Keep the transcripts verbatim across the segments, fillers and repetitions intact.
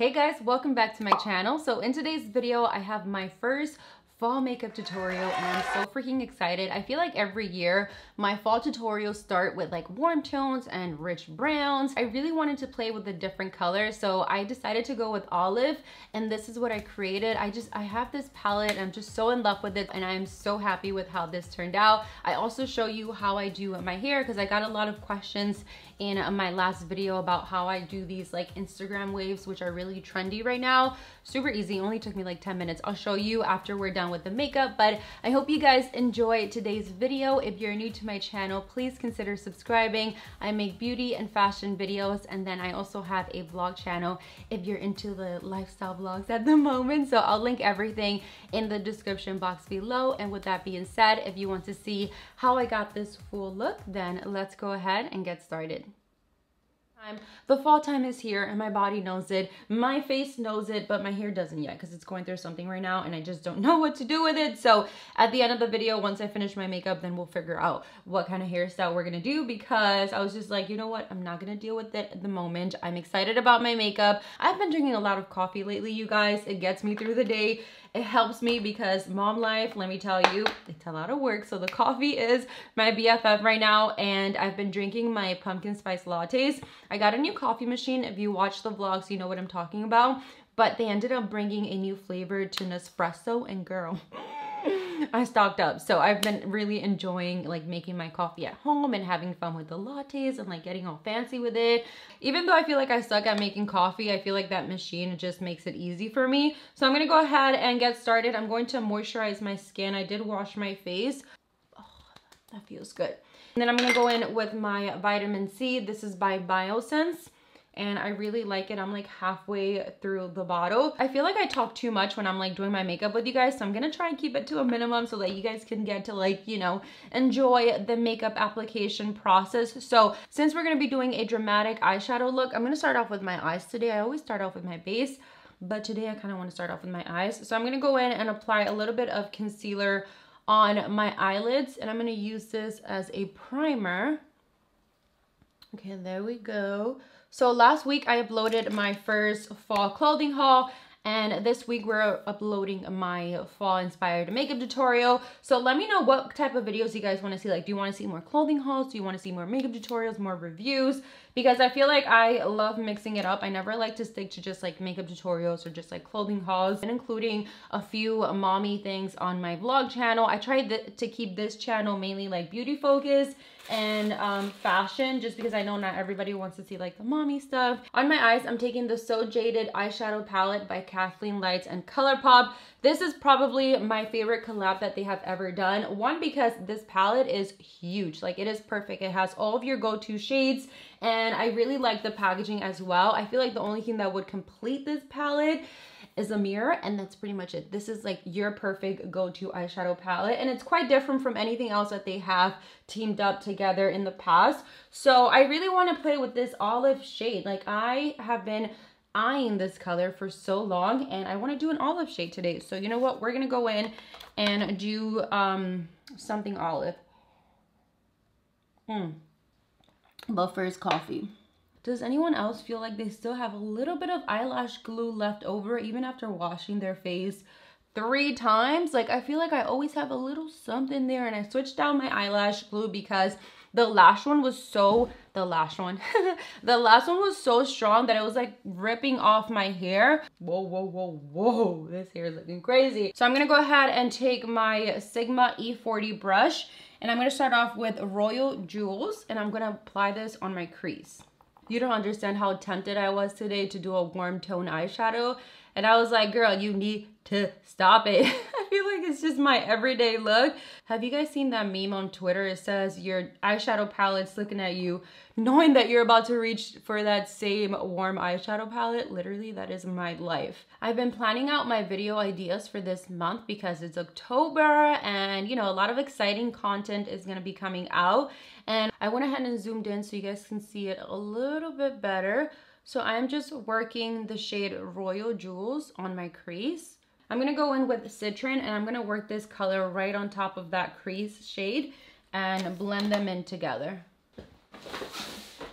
Hey guys, welcome back to my channel. So in today's video, I have my first fall makeup tutorial and I'm so freaking excited. I feel like every year my fall tutorials start with like warm tones and rich browns. I really wanted to play with the different colors, so I decided to go with olive, and this is what I created. I just, I have this palette and I'm just so in love with it and I'm so happy with how this turned out. I also show you how I do my hair because I got a lot of questions in my last video about how I do these like Instagram waves, which are really trendy right now. Super easy, only took me like ten minutes. I'll show you after we're done with the makeup, but I hope you guys enjoy today's video. If you're new to my channel, please consider subscribing. I make beauty and fashion videos, and then I also have a vlog channel if you're into the lifestyle vlogs at the moment. So I'll link everything in the description box below. And with that being said, if you want to see how I got this full look, then let's go ahead and get started. The fall time is here and my body knows it, my face knows it, but my hair doesn't yet because it's going through something right now and I just don't know what to do with it. So at the end of the video, once I finish my makeup, then we'll figure out what kind of hairstyle we're gonna do, because I was just like, you know what, I'm not gonna deal with it at the moment. I'm excited about my makeup. I've been drinking a lot of coffee lately, you guys. It gets me through the day. It helps me because mom life, let me tell you, it's a lot of work. So the coffee is my B F F right now, and I've been drinking my pumpkin spice lattes. I got a new coffee machine. If you watch the vlogs, you know what I'm talking about, but they ended up bringing a new flavor to Nespresso, and girl, I stocked up. So I've been really enjoying like making my coffee at home and having fun with the lattes and like getting all fancy with it. Even though I feel like I suck at making coffee, I feel like that machine just makes it easy for me. So I'm gonna go ahead and get started. I'm going to moisturize my skin. I did wash my face. Oh, that feels good. And then I'm gonna go in with my vitamin C. This is by Biossance, and I really like it. I'm like halfway through the bottle. I feel like I talk too much when I'm like doing my makeup with you guys, so I'm gonna try and keep it to a minimum so that you guys can get to like, you know, enjoy the makeup application process. So since we're gonna be doing a dramatic eyeshadow look, I'm gonna start off with my eyes today. I always start off with my base, but today I kind of want to start off with my eyes. So I'm gonna go in and apply a little bit of concealer on my eyelids, and I'm gonna use this as a primer. Okay, there we go. So last week I uploaded my first fall clothing haul, and this week we're uploading my fall inspired makeup tutorial. So let me know what type of videos you guys want to see. Like, do you want to see more clothing hauls? Do you want to see more makeup tutorials, more reviews? Because I feel like I love mixing it up. I never like to stick to just like makeup tutorials or just like clothing hauls, and including a few mommy things on my vlog channel. I tried to keep this channel mainly like beauty focused and um, fashion, just because I know not everybody wants to see like the mommy stuff. On my eyes, I'm taking the So Jaded Eyeshadow Palette by Kathleen Lights and ColourPop. This is probably my favorite collab that they have ever done. One, because this palette is huge. Like, it is perfect. It has all of your go-to shades, and I really like the packaging as well. I feel like the only thing that would complete this palette is a mirror, and that's pretty much it. This is like your perfect go-to eyeshadow palette, and it's quite different from anything else that they have teamed up together in the past. So I really want to play with this olive shade. Like, I have been eyeing this color for so long, and I want to do an olive shade today. So you know what? We're going to go in and do um, something olive. Hmm. But first, coffee. Does anyone else feel like they still have a little bit of eyelash glue left over even after washing their face three times? Like, I feel like I always have a little something there, and I switched out my eyelash glue because the lash one was so, the lash one, the last one was so strong that it was like ripping off my hair. Whoa, whoa, whoa, whoa, this hair is looking crazy. So I'm gonna go ahead and take my Sigma E forty brush, and I'm gonna start off with Royal Jewels, and I'm gonna apply this on my crease. You don't understand how tempted I was today to do a warm tone eyeshadow, and I was like, girl, you need to stop it. I feel like it's just my everyday look. Have you guys seen that meme on Twitter? It says your eyeshadow palette's looking at you, knowing that you're about to reach for that same warm eyeshadow palette. Literally, that is my life. I've been planning out my video ideas for this month because it's October, and you know, a lot of exciting content is going to be coming out, and I went ahead and zoomed in so you guys can see it a little bit better. So I'm just working the shade Royal Jewels on my crease. I'm gonna go in with Citron, and I'm gonna work this color right on top of that crease shade and blend them in together.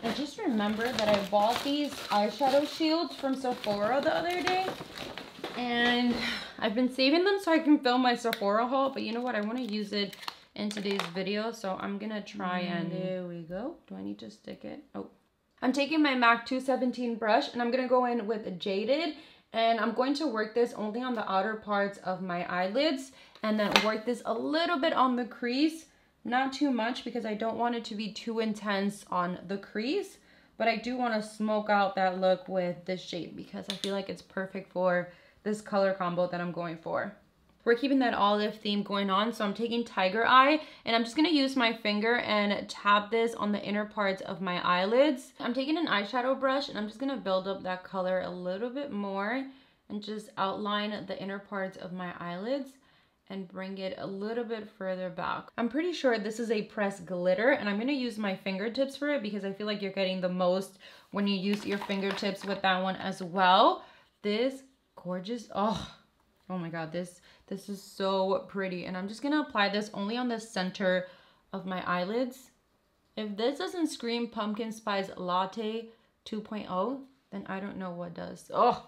I just remembered that I bought these eyeshadow shields from Sephora the other day, and I've been saving them so I can film my Sephora haul, but you know what? I want to use it in today's video, so I'm gonna try and... There we go. Do I need to stick it? Oh. I'm taking my MAC two seventeen brush, and I'm gonna go in with Jaded, and I'm going to work this only on the outer parts of my eyelids, and then work this a little bit on the crease. Not too much, because I don't want it to be too intense on the crease, but I do want to smoke out that look with this shade because I feel like it's perfect for this color combo that I'm going for. We're keeping that olive theme going on, so I'm taking Tiger Eye, and I'm just going to use my finger and tap this on the inner parts of my eyelids. I'm taking an eyeshadow brush, and I'm just going to build up that color a little bit more and just outline the inner parts of my eyelids and bring it a little bit further back. I'm pretty sure this is a pressed glitter, and I'm gonna use my fingertips for it because I feel like you're getting the most when you use your fingertips with that one as well. This gorgeous, oh, oh my God, this, this is so pretty. And I'm just gonna apply this only on the center of my eyelids. If this doesn't scream Pumpkin Spice Latte two point oh, then I don't know what does. Oh,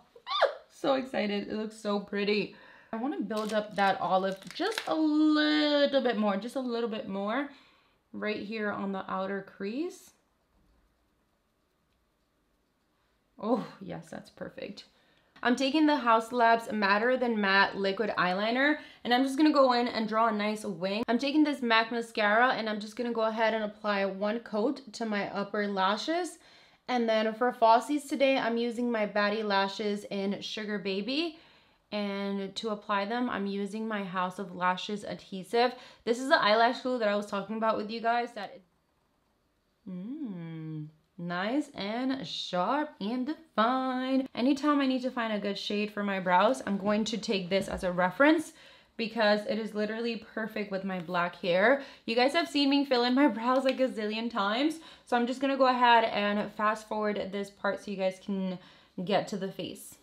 so excited, it looks so pretty. I want to build up that olive just a little bit more, just a little bit more right here on the outer crease. Oh, yes, that's perfect. I'm taking the House Labs Matter Than Matte Liquid Eyeliner, and I'm just going to go in and draw a nice wing. I'm taking this MAC mascara, and I'm just going to go ahead and apply one coat to my upper lashes. And then for falsies today, I'm using my Batty Lashes in Sugar Baby. And to apply them, I'm using my House of Lashes adhesive. This is the eyelash glue that I was talking about with you guys. That is mm, nice and sharp and defined. Anytime I need to find a good shade for my brows, I'm going to take this as a reference because it is literally perfect with my black hair. You guys have seen me fill in my brows like a zillion times. So I'm just going to go ahead and fast forward this part so you guys can get to the face.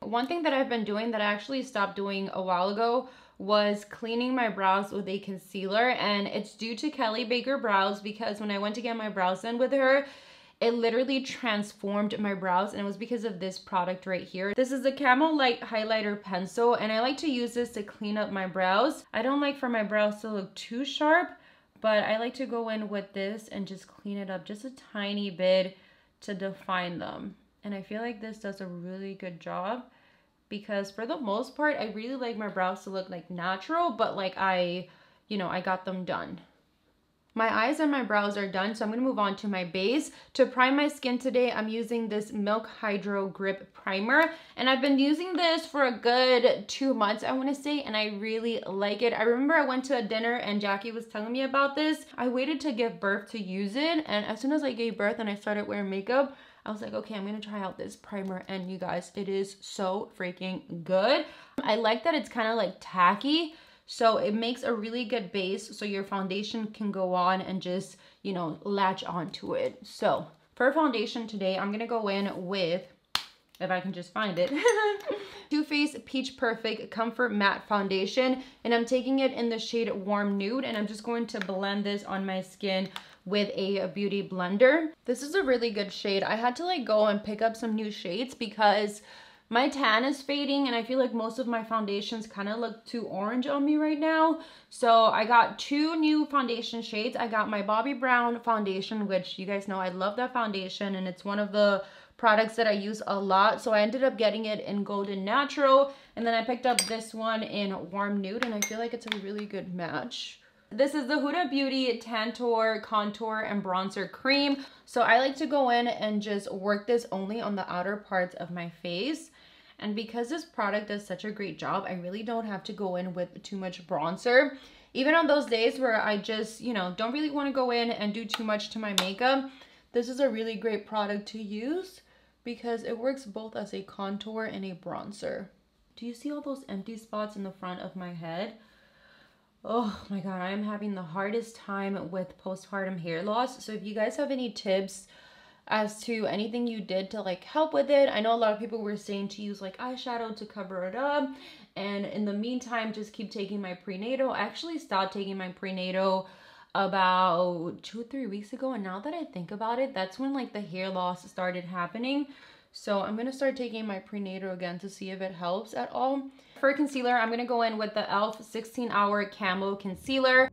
One thing that I've been doing that I actually stopped doing a while ago was cleaning my brows with a concealer, and it's due to Kelly Baker Brows because when I went to get my brows done with her, it literally transformed my brows, and it was because of this product right here. This is the Camo Light Highlighter Pencil, and I like to use this to clean up my brows. I don't like for my brows to look too sharp, but I like to go in with this and just clean it up just a tiny bit to define them. And I feel like this does a really good job because for the most part, I really like my brows to look like natural, but like I, you know, I got them done. My eyes and my brows are done, so I'm gonna move on to my base. To prime my skin today, I'm using this Milk Hydro Grip Primer, and I've been using this for a good two months, I wanna say, and I really like it. I remember I went to a dinner and Jackie was telling me about this. I waited to give birth to use it, and as soon as I gave birth and I started wearing makeup, I was like, okay, I'm gonna try out this primer, and you guys, it is so freaking good. I like that it's kind of like tacky, so it makes a really good base so your foundation can go on and just, you know, latch onto it. So for foundation today, I'm gonna go in with, if I can just find it, Too Faced Peach Perfect Comfort Matte Foundation, and I'm taking it in the shade Warm Nude, and I'm just going to blend this on my skin with a, a beauty blender. This is a really good shade. I had to like go and pick up some new shades because my tan is fading and I feel like most of my foundations kind of look too orange on me right now. So I got two new foundation shades. I got my Bobbi Brown foundation, which you guys know I love that foundation, and it's one of the products that I use a lot. So I ended up getting it in Golden Natural, and then I picked up this one in Warm Nude, and I feel like it's a really good match. This is the Huda Beauty Tantor Contour and Bronzer Cream. So I like to go in and just work this only on the outer parts of my face. And because this product does such a great job, I really don't have to go in with too much bronzer. Even on those days where I just, you know, don't really want to go in and do too much to my makeup, this is a really great product to use because it works both as a contour and a bronzer. Do you see all those empty spots in the front of my head? Oh my God, I'm having the hardest time with postpartum hair loss. So if you guys have any tips as to anything you did to like help with it, I know a lot of people were saying to use like eyeshadow to cover it up. And in the meantime, just keep taking my prenatal. I actually stopped taking my prenatal about two or three weeks ago, and now that I think about it, that's when like the hair loss started happening. So I'm gonna start taking my prenatal again to see if it helps at all. For concealer, I'm gonna go in with the e l f sixteen Hour Camo Concealer.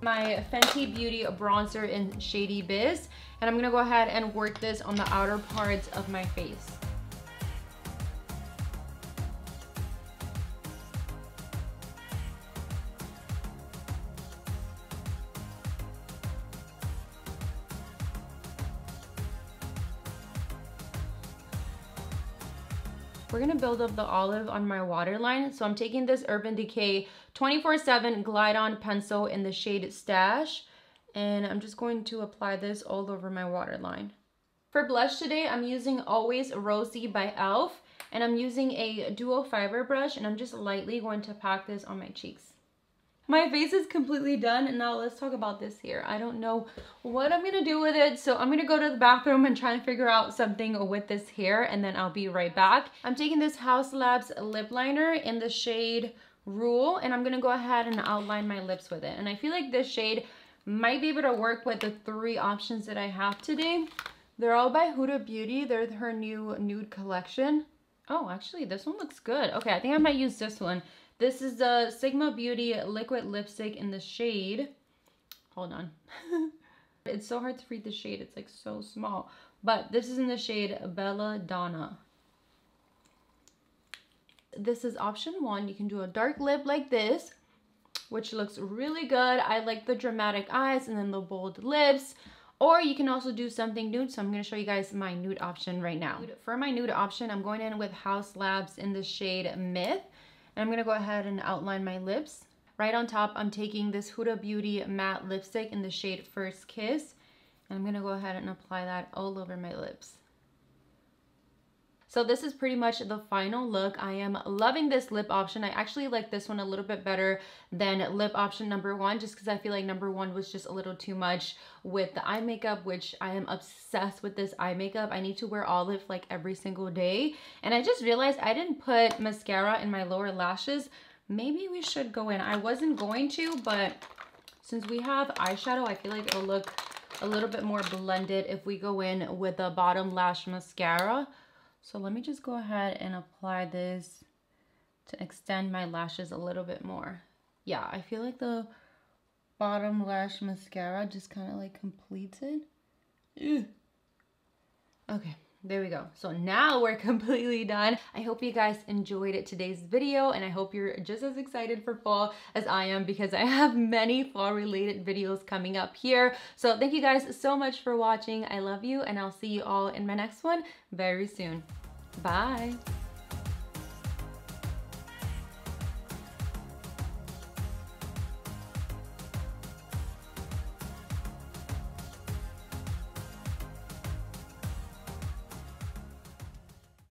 My Fenty Beauty bronzer in Shady Biz, and I'm gonna go ahead and work this on the outer parts of my face. We're gonna build up the olive on my waterline, so I'm taking this Urban Decay twenty-four seven Glide On Pencil in the shade Stash, and I'm just going to apply this all over my waterline. For blush today, I'm using Always Rosy by e l f, and I'm using a duo fiber brush, and I'm just lightly going to pack this on my cheeks. My face is completely done, and now let's talk about this here. I don't know what I'm gonna do with it, so I'm gonna go to the bathroom and try and figure out something with this hair, and then I'll be right back. I'm taking this House Labs lip liner in the shade Rule, and I'm gonna go ahead and outline my lips with it. And I feel like this shade might be able to work with the three options that I have today. They're all by Huda Beauty. They're her new nude collection. Oh, actually, this one looks good. Okay, I think I might use this one. This is the Sigma Beauty Liquid Lipstick in the shade, hold on. It's so hard to read the shade, it's like so small. But this is in the shade Belladonna. This is option one. You can do a dark lip like this, which looks really good. I like the dramatic eyes and then the bold lips. Or you can also do something nude, so I'm going to show you guys my nude option right now. For my nude option, I'm going in with House Labs in the shade Myth. And I'm going to go ahead and outline my lips. Right on top, I'm taking this Huda Beauty matte lipstick in the shade First Kiss. And I'm going to go ahead and apply that all over my lips. So this is pretty much the final look. I am loving this lip option. I actually like this one a little bit better than lip option number one, just because I feel like number one was just a little too much with the eye makeup, which I am obsessed with this eye makeup. I need to wear olive like every single day. And I just realized I didn't put mascara in my lower lashes. Maybe we should go in. I wasn't going to, but since we have eyeshadow, I feel like it'll look a little bit more blended if we go in with a bottom lash mascara. So let me just go ahead and apply this to extend my lashes a little bit more. Yeah, I feel like the bottom lash mascara just kind of like completes it. Ew. Okay, there we go. So now we're completely done. I hope you guys enjoyed today's video, and I hope you're just as excited for fall as I am, because I have many fall related videos coming up here. So thank you guys so much for watching. I love you, and I'll see you all in my next one very soon. Bye.